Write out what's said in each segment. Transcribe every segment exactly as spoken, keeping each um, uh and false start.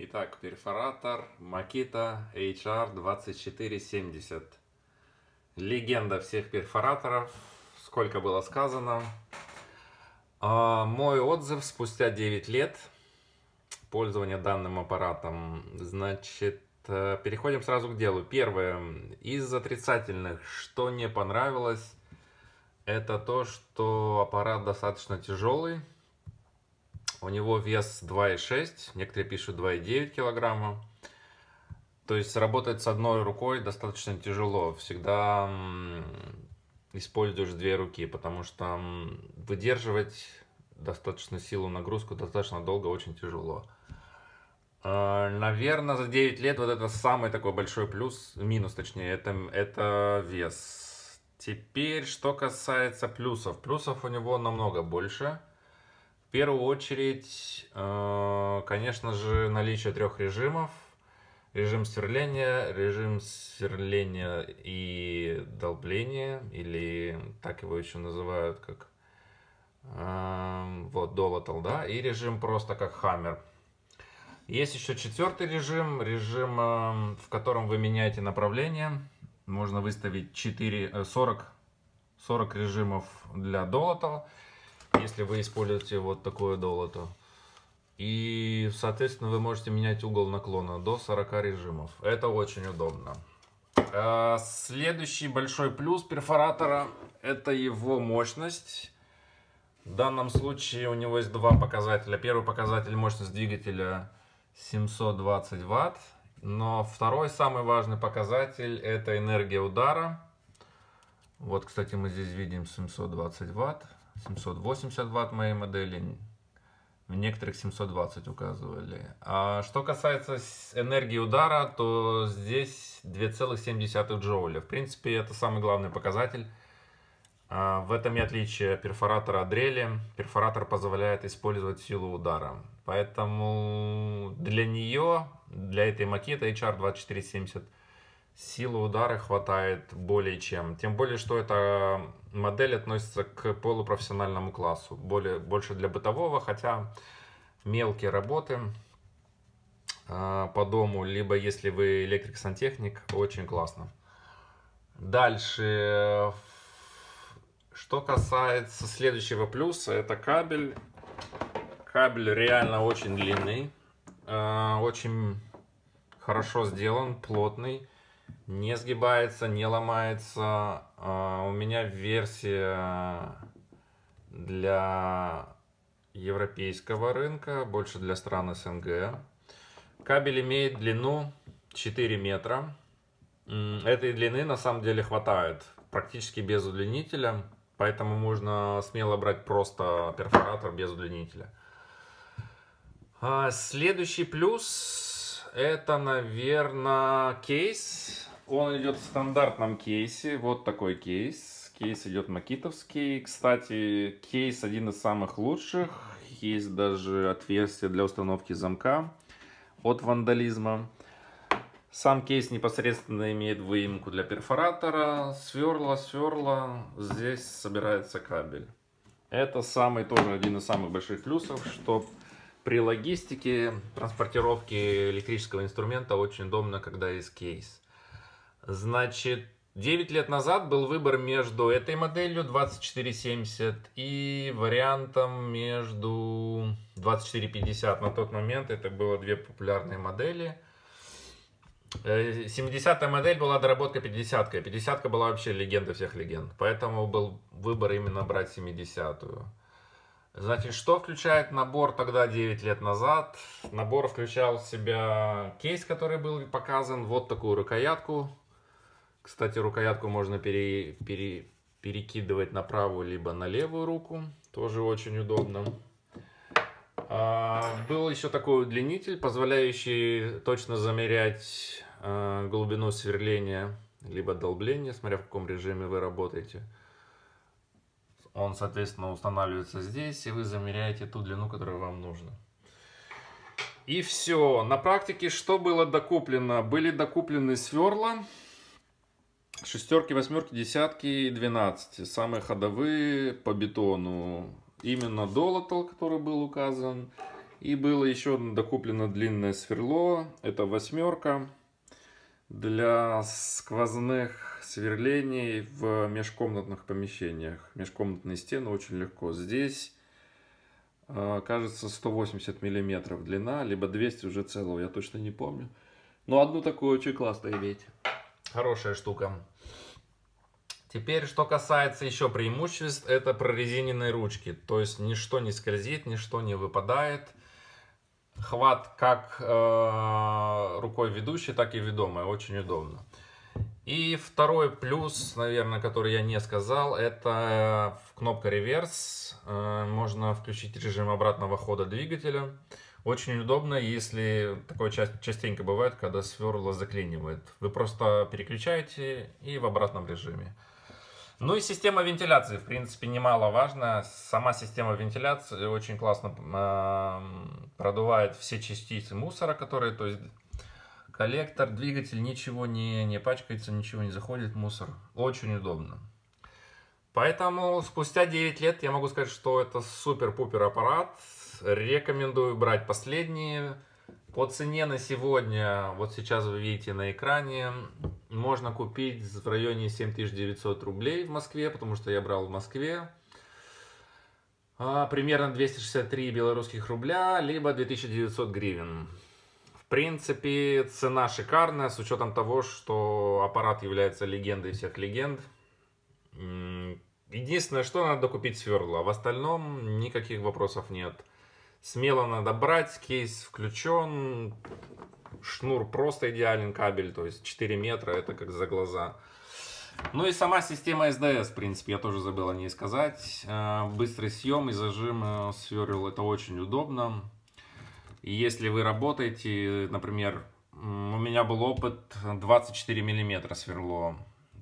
Итак, перфоратор Makita эйч ар двадцать четыре семьдесят. Легенда всех перфораторов, сколько было сказано. А мой отзыв спустя девять лет пользования данным аппаратом. Значит, переходим сразу к делу. Первое, из отрицательных, что не понравилось, это то, что аппарат достаточно тяжелый. У него вес два и шесть, некоторые пишут два и девять килограмма. То есть работать с одной рукой достаточно тяжело. Всегда используешь две руки, потому что выдерживать достаточно силу, нагрузку достаточно долго, очень тяжело. Наверное, за девять лет вот это самый такой большой плюс, минус точнее, это, это вес. Теперь, что касается плюсов. Плюсов у него намного больше. В первую очередь, конечно же, наличие трех режимов. Режим сверления, режим сверления и долбления, или так его еще называют, как вот, долотал, да, и режим просто как хаммер. Есть еще четвертый режим, режим, в котором вы меняете направление. Можно выставить сорок режимов для долота, если вы используете вот такое долото. И, соответственно, вы можете менять угол наклона до сорока режимов. Это очень удобно. Следующий большой плюс перфоратора – это его мощность. В данном случае у него есть два показателя. Первый показатель – мощность двигателя семьсот двадцать ватт. Но второй, самый важный показатель – это энергия удара. Вот, кстати, мы здесь видим семьсот двадцать ватт. семьсот восемьдесят ватт моей модели, в некоторых семьсот двадцать указывали. А что касается энергии удара, то здесь две целых семь десятых джоуля. В принципе, это самый главный показатель. А в этом и отличие перфоратора от дрели. Перфоратор позволяет использовать силу удара. Поэтому для нее, для этой Makita эйч ар двадцать четыре семьдесят, силы удара хватает более чем. Тем более, что эта модель относится к полупрофессиональному классу. Более, больше для бытового, хотя мелкие работы э, по дому, либо если вы электрик-сантехник, очень классно. Дальше, что касается следующего плюса, это кабель. Кабель реально очень длинный, э, очень хорошо сделан, плотный. Не сгибается, не ломается. У меня версия для европейского рынка, больше для стран СНГ. Кабель имеет длину четыре метра. Этой длины на самом деле хватает практически без удлинителя, поэтому можно смело брать просто перфоратор без удлинителя. Следующий плюс — это, наверное, кейс. Он идет в стандартном кейсе, вот такой кейс. Кейс идет макитовский. Кстати, кейс один из самых лучших. Есть даже отверстие для установки замка от вандализма. Сам кейс непосредственно имеет выемку для перфоратора. Сверла, сверла. Здесь собирается кабель. Это самый, тоже один из самых больших плюсов, что при логистике, транспортировке электрического инструмента очень удобно, когда есть кейс. Значит, девять лет назад был выбор между этой моделью двадцать четыре семьдесят и вариантом между двадцать четыре пятьдесят. На тот момент это было две популярные модели. семидесятая модель была доработка пятидесяткой. пятидесятка была вообще легенда всех легенд. Поэтому был выбор именно брать семидесятую. Значит, что включает набор тогда девять лет назад? Набор включал в себя кейс, который был показан, вот такую рукоятку. Кстати, рукоятку можно пере, пере, перекидывать на правую, либо на левую руку. Тоже очень удобно. А, был еще такой удлинитель, позволяющий точно замерять а, глубину сверления, либо долбления, смотря в каком режиме вы работаете. Он, соответственно, устанавливается здесь, и вы замеряете ту длину, которую вам нужно. И все. На практике что было докуплено? Были докуплены сверла. Шестерки, восьмерки, десятки и двенадцати. Самые ходовые по бетону. Именно долотал, который был указан. И было еще докуплено длинное сверло, это восьмерка, для сквозных сверлений в межкомнатных помещениях. Межкомнатные стены очень легко. Здесь, кажется, сто восемьдесят миллиметров длина, либо двести уже целого, я точно не помню. Но одну такую очень классно иметь. Хорошая штука. Теперь, что касается еще преимуществ, это прорезиненные ручки. То есть, ничто не скользит, ничто не выпадает. Хват как э, рукой ведущей, так и ведомой. Очень удобно. И второй плюс, наверное, который я не сказал, это кнопка реверс. Э, можно включить режим обратного хода двигателя. Очень удобно, если такое частенько бывает, когда сверло заклинивает. Вы просто переключаете и в обратном режиме. Ну и система вентиляции, в принципе, немаловажна. Сама система вентиляции очень классно э, продувает все частицы мусора, которые, то есть коллектор, двигатель, ничего не, не пачкается, ничего не заходит, мусор. Очень удобно. Поэтому спустя девять лет я могу сказать, что это супер-пупер аппарат. Рекомендую брать последние. По цене на сегодня, вот сейчас вы видите на экране, можно купить в районе семь тысяч девятьсот рублей в Москве, потому что я брал в Москве. Примерно двести шестьдесят три белорусских рубля, либо две тысячи девятьсот гривен. В принципе, цена шикарная, с учетом того, что аппарат является легендой всех легенд. Единственное, что надо купить сверла, в остальном никаких вопросов нет. Смело надо брать, кейс включен, шнур просто идеален, кабель, то есть четыре метра, это как за глаза. Ну и сама система эс ди эс, в принципе, я тоже забыл о ней сказать. Быстрый съем и зажим сверл, это очень удобно. И если вы работаете, например, у меня был опыт двадцать четыре миллиметра сверло.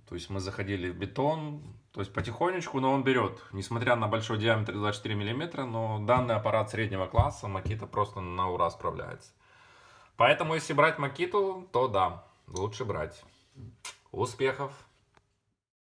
То есть мы заходили в бетон, то есть потихонечку, но он берет. Несмотря на большой диаметр двадцать четыре миллиметра, но данный аппарат среднего класса, Makita просто на ура справляется. Поэтому если брать Makita, то да, лучше брать. Успехов!